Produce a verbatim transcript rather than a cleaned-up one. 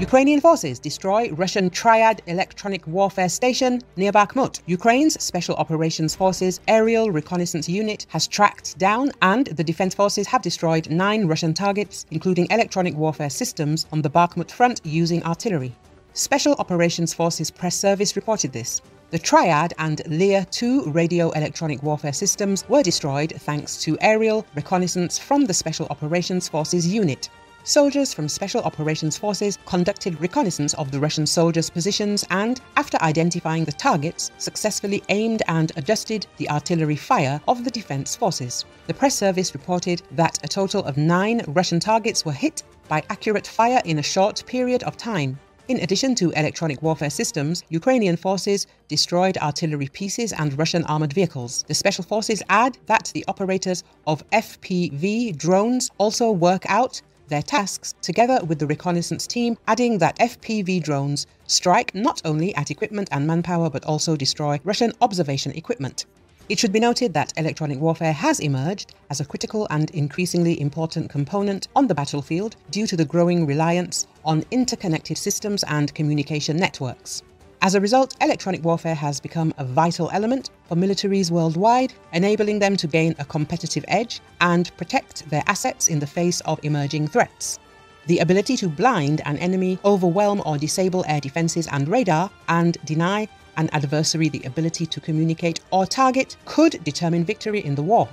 Ukrainian forces destroy Russian Triad electronic warfare station near Bakhmut. Ukraine's Special Operations Forces Aerial Reconnaissance Unit has tracked down and the Defense Forces have destroyed nine Russian targets, including electronic warfare systems on the Bakhmut front using artillery. Special Operations Forces Press Service reported this. The Triad and Lear two radio electronic warfare systems were destroyed thanks to aerial reconnaissance from the Special Operations Forces unit. Soldiers from Special Operations Forces conducted reconnaissance of the Russian soldiers' positions and, after identifying the targets, successfully aimed and adjusted the artillery fire of the Defense Forces. The press service reported that a total of nine Russian targets were hit by accurate fire in a short period of time. In addition to electronic warfare systems, Ukrainian forces destroyed artillery pieces and Russian armoured vehicles. The Special Forces add that the operators of F P V drones also work out their tasks together with the reconnaissance team, adding that F P V drones strike not only at equipment and manpower but also destroy Russian observation equipment. It should be noted that electronic warfare has emerged as a critical and increasingly important component on the battlefield due to the growing reliance on interconnected systems and communication networks. As a result, electronic warfare has become a vital element for militaries worldwide, enabling them to gain a competitive edge and protect their assets in the face of emerging threats. The ability to blind an enemy, overwhelm or disable air defenses and radar, and deny an adversary the ability to communicate or target could determine victory in the war.